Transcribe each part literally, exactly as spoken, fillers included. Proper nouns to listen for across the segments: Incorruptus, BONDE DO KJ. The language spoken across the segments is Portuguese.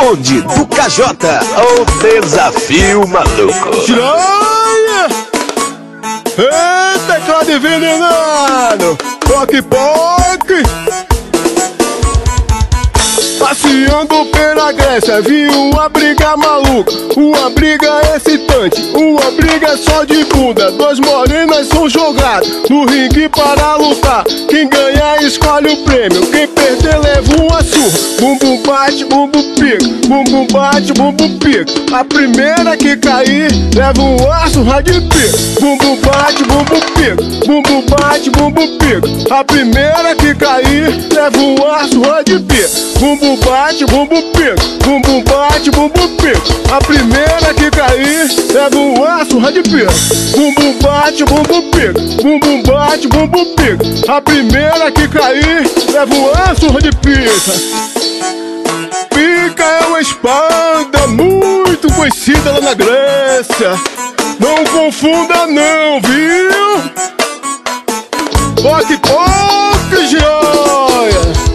Bonde do K J, o desafio maluco. Tiranha! Eita, teclado envenenado! Toque, poque! Passeando pela Grécia, vi uma briga maluca, uma briga excitante, uma briga só de bunda. Dois morenas são jogados no ringue para lutar. Quem ganhar escolhe o prêmio, quem perder leva uma surra. Bumbum bate, bumbum pica, bumbum bate, bumbum pica. A primeira que cair leva uma surra de pica. Bumbum bate, bumbum pica, bumbum bate, bumbum pica. A primeira que cair leva uma surra de pica. Bumbum bate, bumbum pica, bumbum bate, bumbum pica. A primeira que cair leva uma surra de pica. Bumbum bate, bumbum pica, bumbum bate, bumbum pica. A primeira que cair leva uma surra de pica. Pica é uma espada muito conhecida lá na Grécia. Não confunda não, viu? Toque, toque, joia!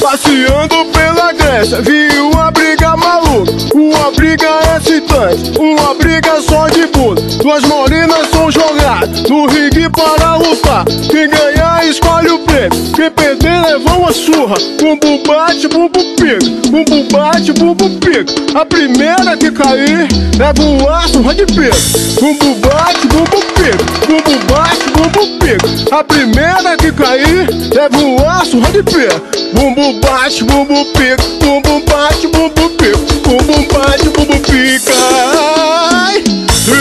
Passeando pela Grécia, vi uma briga maluca, uma briga excitante, uma briga só de bunda. Duas morenas são jogadas no ringue para lutar. Quem ganhar escolhe o prêmio, quem perder leva uma surra. Bumbum bate, bumbum pica, bumbum bate, bumbum pica. A primeira que cair leva uma surra de pica. Bumbum bate, bumbum pica, bumbum bate, bumbum pica. A primeira que cair leva uma surra de pica. Bumbum bate, bumbum pica, bumbum bate, bumbum pica, bumbum bate, bumbum pica. Ai,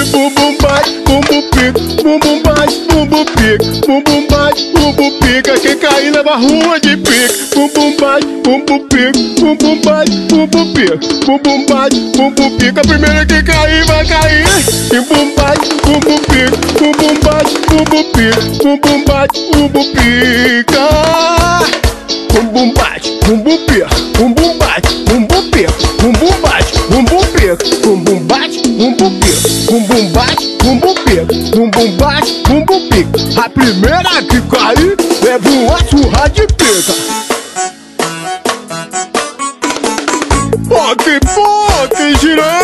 bumbum bate, bumbum pica, bumbum bate, bumbum pica, bumbum bate, bumbum pica. Quem cair leva rua de pica. Bumbum bate, bumbum pica, bumbum bate, bumbum pica, bumbum bate, bumbum pica. A primeira que cair vai cair. Bumbum bate, bumbum pica, bumbum bate, bumbum pica, bumbum bate, bumbum pica. Bumbum bate, bumbum pica, bumbum bate, bumbum pica, bumbum bate, bumbum pica, bumbum bate, bumbum pica, bumbum bate, bumbum pica, bumbum bate, bumbum pica. A primeira que cair leva uma surra de pica. Poque, poque, girando.